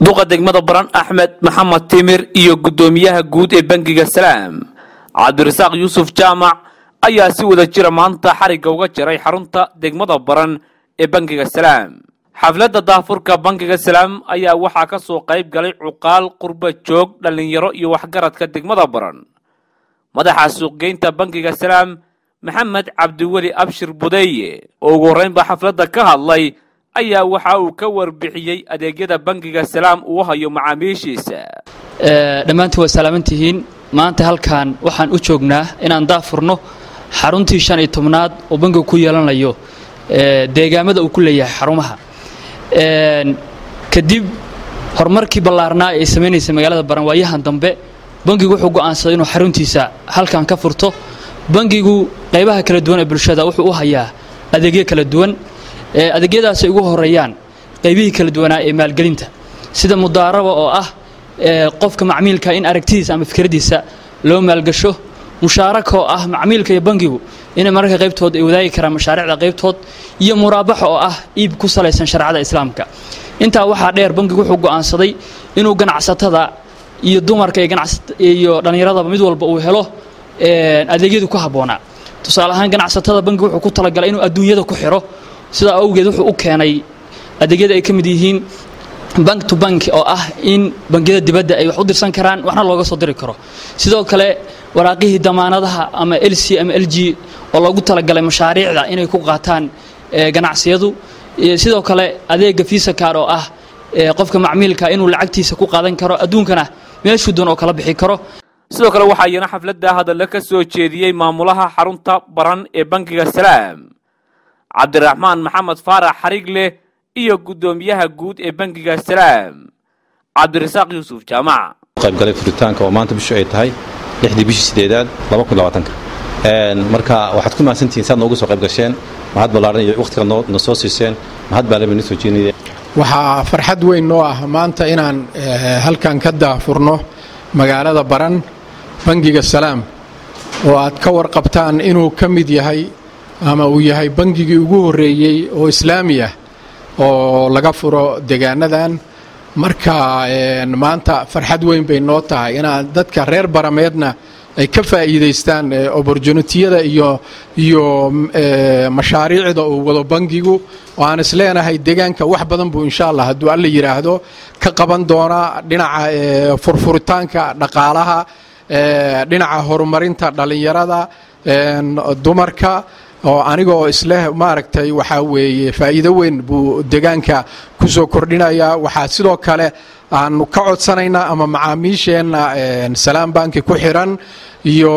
Duqa Degada Baran Axmed Maxamed Timir iyo Gudoomiyaha Guud ee Bankiga Salaam Cabdirisaaq Yuusuf Jaamac ayaa si wada jira maanta xariga uga jiray xarunta Degada Baran ee Bankiga Salaam xafladda daafurka Bankiga Salaam ayaa waxa ka soo qayb galay cuqaal qurba joog dhalinyaro iyo waxgaradka Degada Baran madaxa suuqgeynta Bankiga Salaam Maxamed Abdullahi Abshir budeye oo goreynba xafladda ka hadlay ayaa waxa uu ka warbixiyay adeegyada Bankiga Salaam uu hayo macaamiishiisa dhamaantii way salaamantihiin maanta halkan waxaan u joognaa inaan daafurno xaruntii 15aad oo bankiga ku yeelanayo deegaamada uu ku leeyahay xarumaha kadib horumarkii ballaarnaa ee sameeyay magaalada Baran waayahan dambe bankigu wuxuu go'aansaday inuu xaruntiisa halkan ka furto bankigu qaybaha kala duwan ee bulshada wuxuu u hayaa adeegyo kala duwan adeegyadaas ay ugu horeeyaan qaybihi kala duwanaa ee maalgelinta sida mudaaraba oo ah qofka macmiilka in aragtidiisa ama fikradiisa loo maalgasho mushaarako ah macmiilka iyo bankigu in mararka qaybtood ay wadaagi karaan mashaariicda qaybtood iyo muraabax oo ah iib ku salaysan sharciyada islaamka inta waxa dheer bankigu wuxuu go'aansaday inuu ganacsatada iyo dumarka iyo dhalinyarada mid walba uu helo adeegyada ku haboona tusaale ahaan ganacsatada bankigu wuxuu ku talagalay inuu adduunyada ku xiro sida awgeed wuxuu u keenay adeegyada ay kamid yihiin bank to bank oo ah in bankiyada dibadda ay wax u dirsan karaan waxna looga soo diri karo sidoo kale waraaqihii damaanadaha ama LC ama LG oo loogu talagalay mashaariicda inay ku qaataan ganacsiyadu sidoo kale adeega Visa card oo ah qofka macmiilka inuu lacagtiisa ku qaadan karo adduunkana meeshuu doon oo kala bixi karo sidoo kale waxa ayna xafladda hadal ka soo jeediyay maamulaha xarunta Baran ee Bankiga Salaam Abdiraxmaan Maxamed Faarax Xarigle iyo Gudoomiyaha Guud ee Bankiga Salaam Cabdirisaaq Yuusuf Jaamac qayb galay furitaanka oo maanta bisho ay tahay 6 bishii 8aad 2020 marka waxaad ku maasantiin saad noogu soo qayb gasheen mahad ballaaran iyo waqtiga noo soo siiseen mahad baa leeyahay soo jeedinaya waxa farxad weyn noo ah maanta inaan halkan ka daafurno magaalada Baran Bankiga Salaam oo aad ka warqabtaan inuu ka mid yahay ama uu yahay bankigii ugu horeeyay oo islaami ah oo laga furo deegaanadan marka maanta farxad weyn bay noo tahay in dadka reer Barameedna ay ka faa'iideystaan opportunity-yada iyo mashaariicda uu wado bankigu waan isleenahay deegaanka wax badan buu insha Allah haddii Alla yiraahdo ka qaban doona dhinaca furfuritaanka dhaqaalaha dhinaca horumarinta dhalinyarada dumarka oo anigoo isla maaragtay waxa weeye faa'iido weyn buu deegaanka ku soo kordhinaya waxa sidoo kale aan ka codsanayna ama macaamiisheena Salaam Bank ku xiran iyo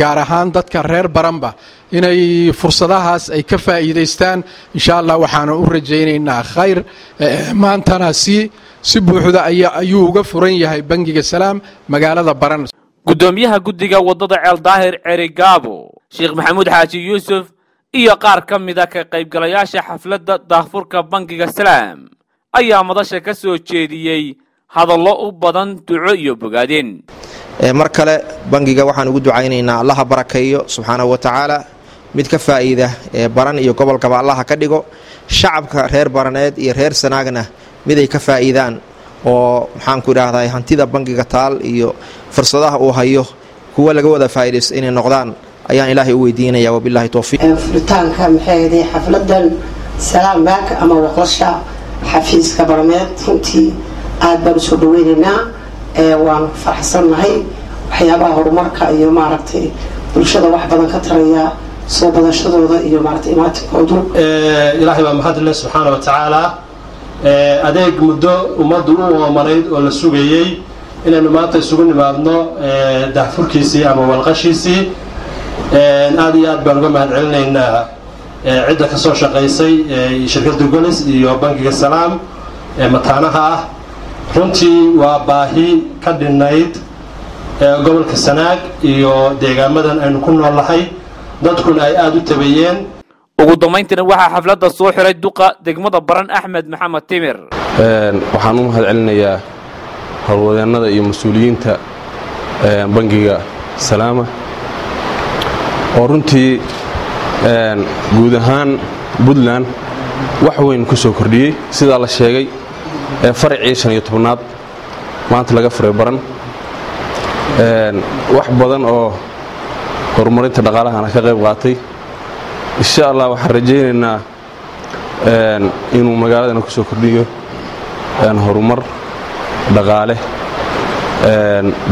gaar ahaan dadka reer Baranba inay fursadahaas ay ka faa'iideystaan insha Allah waxaan u rajaynaynaa khayr maantana si buuxda ayuu uga furan yahay Bankiga Salaam magaalada Baran Gudoomiyaha Guddiga Wadada Ceel Daahir Cirigaabo Sheikh Maxamed Haaji Yuusuf iyo qaar ka mid ah ka qaybgalayaasha xafladda daafurka Bankiga Salaam ayaa madasha ka soo jeediyay hadallo u badan duco iyo bogaadin mar kale bankiga waxaan ugu ducaynaynaa Allah barakeeyo subhanahu wa ta'ala mid ka faa'iida Baran iyo gobolka Allah ka dhigo shacabka reer Baraneed iyo reer Sanaagna mid ay ka faa'iidaan oo maxaan ku raadhay hantida bankiga taal iyo fursadaha uu hayo kuwa laga wada faa'iideys inay noqdaan ayaan Ilaahay u weydiinaya wabillahi tawfiiq furitaanka maxaydi xafladan Salaam Bank ama waqlasha xafiiska Barameed runtii aad baan soo dhaweynaa waan farxsanahay waxyaabaha horumarka iyo maaragtay bulshada wax badan ka taraya soo badashadooda iyo maaragtay imaatinkoodu Ilaahay baa mahad leh subhanahu wa ta'ala adeeg muddo umadu u wamanayd oo la sugeeyay inaan maanta isugu nimaadno daafurkiisii ama walqashiisii aad iyo aad baan uga mahad celinaynaa cidda ka soo shaqaysay shirkadda Golis iyo Bankiga Salaam mataanaha ah runtii waa baahi ka dhinayd gobolka Sanaag iyo deegaamadan aynu ku noolahay dadkuna ay aad u tabeeyeen ugu damayntina waxa xafladda soo xiray Duqa Degada Baran Axmed Maxamed Timir waxaan u mahad celinayaa howlwadeennada iyo mas'uuliyiinta Bankiga Salaam ورنتي جودهان بدلان وحوين كسو كردي سيد الله الشيعي فرعي شن يتبنات ما أنت لقى فرع برن واحد بدن أو هرموني تدقالها أنا كغير قاطي إن شاء الله وحرجين إنه مجال أنا كشكر ليه أن هرمر دقاله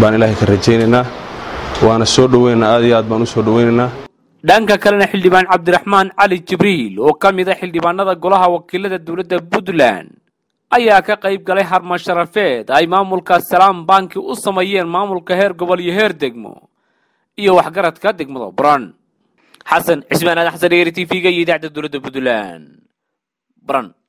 بان الله كرجيننا وأنا سودوين آديات بانو سودويننا. دانك كلنا حلبان عبدiraxmaan cali jibriil وكمي ذا حلبان هذا جلها وكيلة الدولة بودلان أيها كقريب قلي حرم الشرفات أي مامل كسلام بانك أصميين مامل كهر قبل يهر دقمو إيه وحجرت كدقم بران حسن اسمانا حسن يرتي في جيدة الدولة بودلان بران.